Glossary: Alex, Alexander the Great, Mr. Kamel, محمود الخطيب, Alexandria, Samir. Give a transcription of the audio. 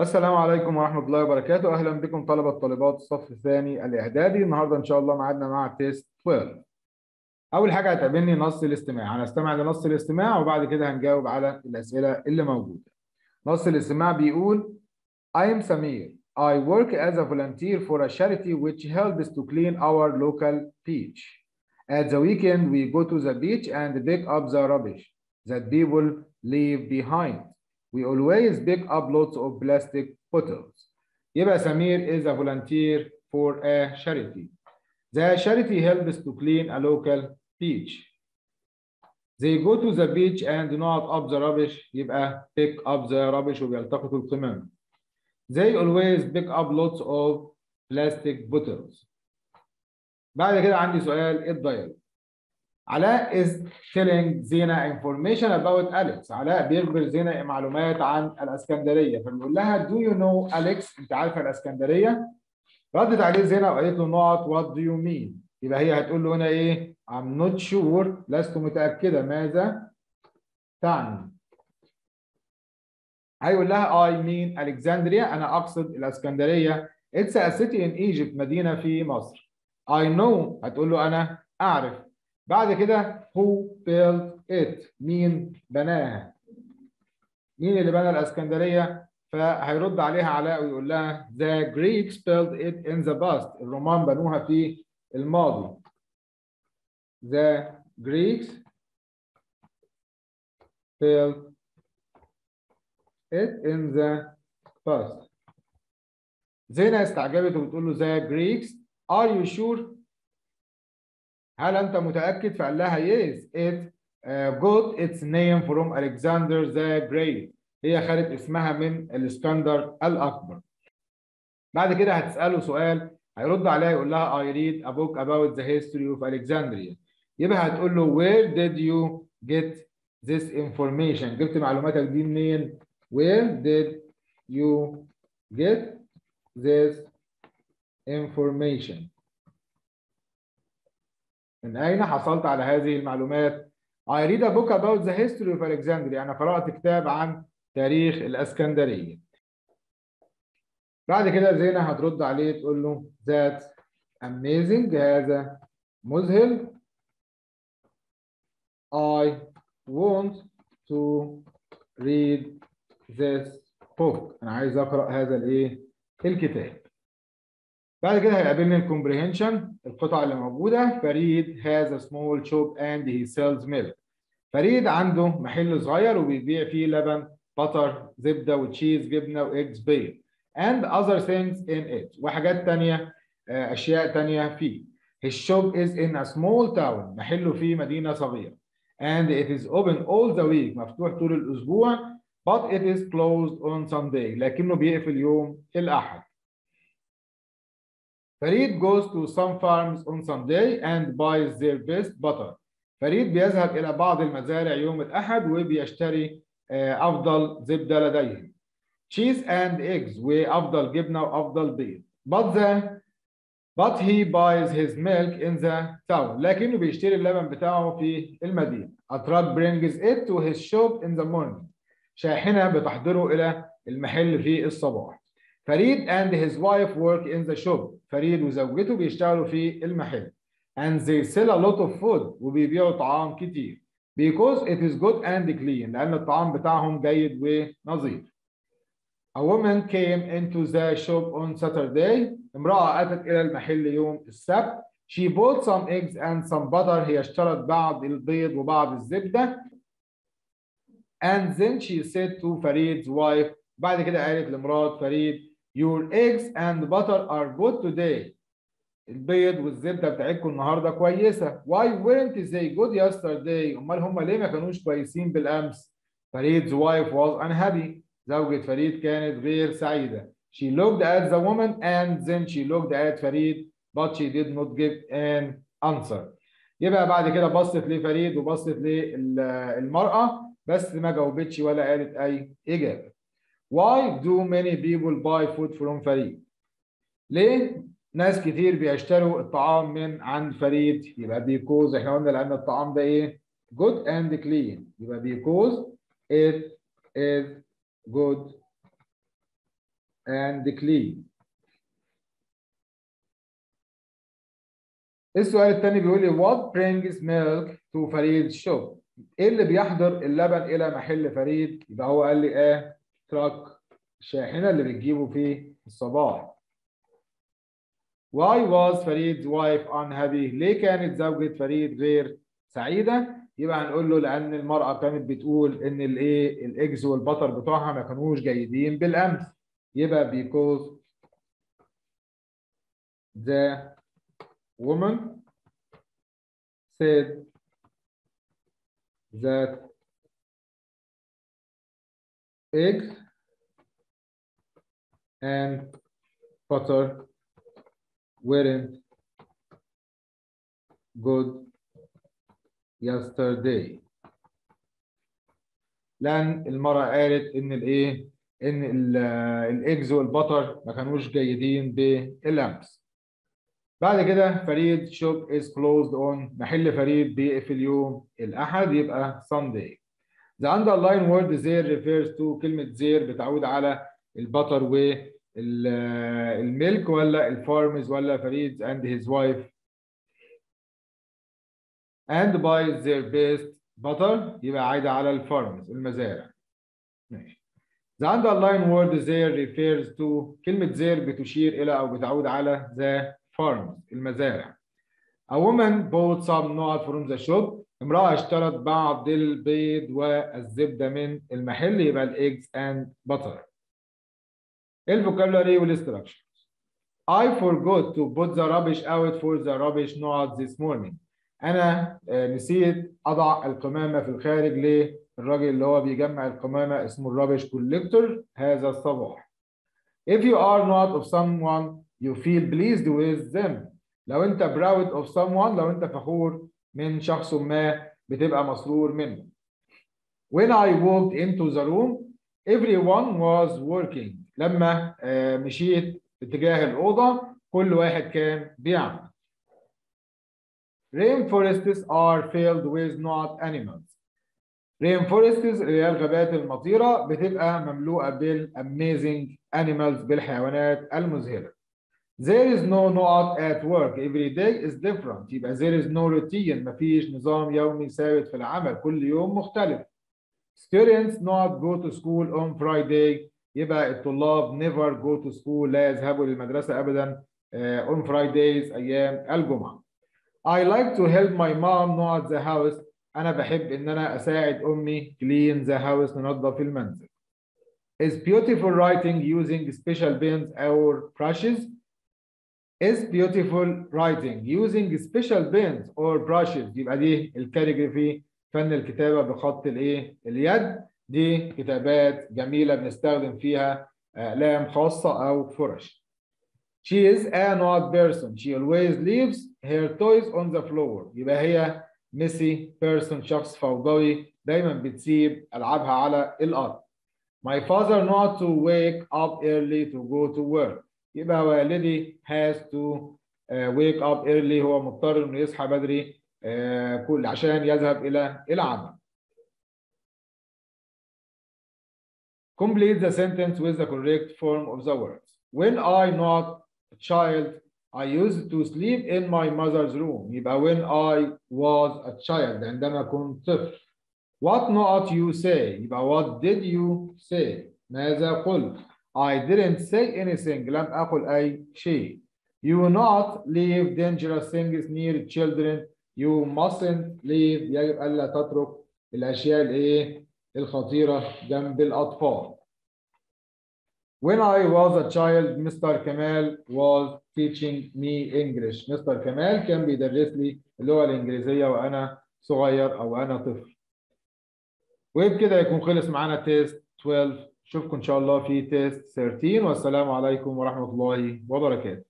السلام عليكم ورحمة الله وبركاته. أهلا بكم طلبة وطالبات الصف الثاني الإعدادي. النهاردة إن شاء الله معادنا مع تيست 12. أول حاجة هتقابلني نص الاستماع، هنستمع لنص الاستماع وبعد كده هنجاوب على الأسئلة اللي موجودة. نص الاستماع بيقول I am Samir. I work as a volunteer for a charity which helps to clean our local beach. At the weekend we go to the beach and pick up the rubbish that people leave behind. We always pick up lots of plastic bottles. يبقى سمير is a volunteer for a charity. The charity helps to clean a local beach. They go to the beach and not up the rubbish. يبقى pick up the rubbish وبيلتقطوا القمامة. They always pick up lots of plastic bottles. بعد كده عندي سؤال الدايلوج. علاء is telling زينة information about Alex. علاء بيخبر زينة معلومات عن الاسكندرية، فبيقول لها do you know Alex؟ انت عارفة الاسكندرية؟ ردت عليه زينة وقالت له not what do you mean؟ يبقى هي هتقول له هنا ايه؟ I'm not sure، لست متأكدة ماذا تعني. هيقول لها I mean Alexandria، أنا أقصد الاسكندرية. It's a city in Egypt، مدينة في مصر. I know هتقول له أنا أعرف. بعد كده who built it، مين بناها، مين اللي بنى الاسكندريه، فهيرد عليها علاء ويقول لها the Greeks built it in the past، الرومان بنوها في الماضي. the Greeks built it in the past. زينة استعجبت وبتقول له the Greeks are you sure، هل أنت متأكد؟ فقال لها yes it got its name from Alexander the Great، هي خدت اسمها من الاسكندر الأكبر. بعد كده هتسأله سؤال هيرد عليها يقول لها I read a book about the history of Alexandria، يبقى هتقول له where did you get this information؟ جبت معلوماتك دي منين؟ where did you get this information؟ من أين حصلت على هذه المعلومات؟ I read a book about the history of Alexandria، أنا قرأت كتاب عن تاريخ الإسكندرية. بعد كده زينة هترد عليه تقول له that's amazing، هذا مذهل. I want to read this book، أنا عايز أقرأ هذا الإيه؟ الكتاب. بعد كده هيقابلني الكومبريهنشن، القطعة اللي موجودة. فريد has a small shop and he sells milk. فريد عنده محل صغير وبيبيع فيه لبن، بطر، زبدة وتشيز، جبنة وإيجز بيض. and other things in it، وحاجات تانية، أشياء تانية فيه. his shop is in a small town، محله في مدينة صغيرة. and it is open all the week، مفتوح طول الأسبوع. but it is closed on Sunday، لكنه بيقفل يوم الأحد. فريد goes to some farms on Sunday and buys their best butter. فريد بيذهب إلى بعض المزارع يوم الأحد وبيشتري أفضل زبدة لديهم. cheese and eggs، وأفضل جبنة وأفضل بيض. But he buys his milk in the town، لكنه بيشتري اللبن بتاعه في المدينة. a truck brings it to his shop in the morning، شاحنة بتحضره إلى المحل في الصباح. فريد and his wife work in the shop، فريد وزوجته بيشتغلوا في المحل. and they sell a lot of food، وبيبيعوا طعام كتير. because it is good and clean، لأن الطعام بتاعهم جيد ونظيف. a woman came into the shop on Saturday، امرأة أتت إلى المحل يوم السبت. she bought some eggs and some butter، هي اشترت بعض البيض وبعض الزبدة. and then she said to Fareed's wife، بعد كده قالت لمرات فريد your eggs and butter are good today، البيض والزبدة بتاعتكم النهاردة كويسة. why weren't they good yesterday، أمال هم ليه ما كانوش كويسين بالأمس. فريد's wife was unhappy، زوجة فريد كانت غير سعيدة. she looked at the woman and then she looked at فريد but she did not give an answer. يبقى بعد كده بصت لفريد وبصت للمرأة بس ما جاوبتش ولا قالت أي إجابة. Why do many people buy food from فريد؟ ليه ناس كتير بيشتروا الطعام من عند فريد؟ يبقى because احنا قلنا لأن الطعام ده إيه؟ good and clean، يبقى because it is good and clean. السؤال الثاني بيقول لي what brings milk to Fareed's shop؟ ايه اللي بيحضر اللبن الى محل فريد؟ يبقى هو قال لي تراك الشاحنه اللي بتجيبه في الصباح. why was Fareed's wife unhappy؟ ليه كانت زوجة فريد غير سعيده؟ يبقى هنقول له لان المراه كانت بتقول ان الايه الاجز والبطر بتوعها ما كانوش جيدين بالامس. يبقى because the woman said that eggs and butter weren't good yesterday. لأن المرأة قالت إن الإجز والبطر ما كانوش جيدين بالأمس. بعد كده فريد shop is closed on محل فريد بيقفل يوم الأحد يبقى Sunday. The underlying word there refers to كلمة there بتعود على البطر والملك ولا الفارمز ولا فريد and his wife. And by their best butter يبقى عايدة على الفارمز المزارع. ماشي. The underlying word there refers to كلمة there بتشير إلى أو بتعود على the المزارع. A woman bought some nuts from the shop. امرأة اشترت بعض البيض والزبدة من المحل يبقى eggs and butter. الفوكابلري والinstructions. I forgot to put the rubbish out for the rubbish nuts this morning. أنا نسيت أضع القمامة في الخارج للراجل اللي هو بيجمع القمامة اسمه الرابش كوليكتور هذا الصباح. If you are not of someone you feel pleased with them. لو أنت proud of someone لو أنت فخور من شخص ما بتبقى مسرور منه. When I walked into the room, everyone was working. لما مشيت اتجاه الأوضة كل واحد كان بيعمل. Rainforests are filled with not animals. Rainforests اللي هي الغابات المطيرة بتبقى مملوءة بالamazing animals بالحيوانات المذهلة. There is no not at work. Every day is different. يبقى there is no routine. مفيش نظام يومي ثابت في العمل. كل يوم مختلف. Students not go to school on Friday. يبقى الطلاب never go to school. لا يذهبوا للمدرسة أبدا on Fridays أيام الجمعة. I like to help my mom not the house. أنا بحب إن أنا أساعد أمي clean the house ننظف المنزل. It's beautiful writing using special pens or brushes. Is beautiful writing using special pens or brushes يبقى دي الكاليجرافي فن الكتابه بخط اليد دي كتابات جميله بنستخدم فيها اقلام خاصه او فرش. She is an odd person. She always leaves her toys on the floor. يبقى هي messy person شخص فوضوي دايما بتسيب العابها على الارض. My father not to wake up early to go to work. يبقى والدي has to wake up early هو مضطر انه يصحى بدري كل عشان يذهب الى العمل. Complete the sentence with the correct form of the words. When I not a child I used to sleep in my mother's room. يبقى when I was a child عندما كنت طفل. What not you say يبقى what did you say ماذا قلت. I didn't say anything. لم أقل أي شيء. You not leave dangerous things near children. You mustn't leave. يجب ألا تترك الأشياء الخطيرة جنب الأطفال. When I was a child, Mr. Kamel was teaching me English. Mr. Kamel كان بيدرس لي اللغة الإنجليزية وأنا صغير أو أنا طفل. وبكده يكون خلص معانا تيست 12. أشوفكم إن شاء الله في تيست 13 والسلام عليكم ورحمة الله وبركاته.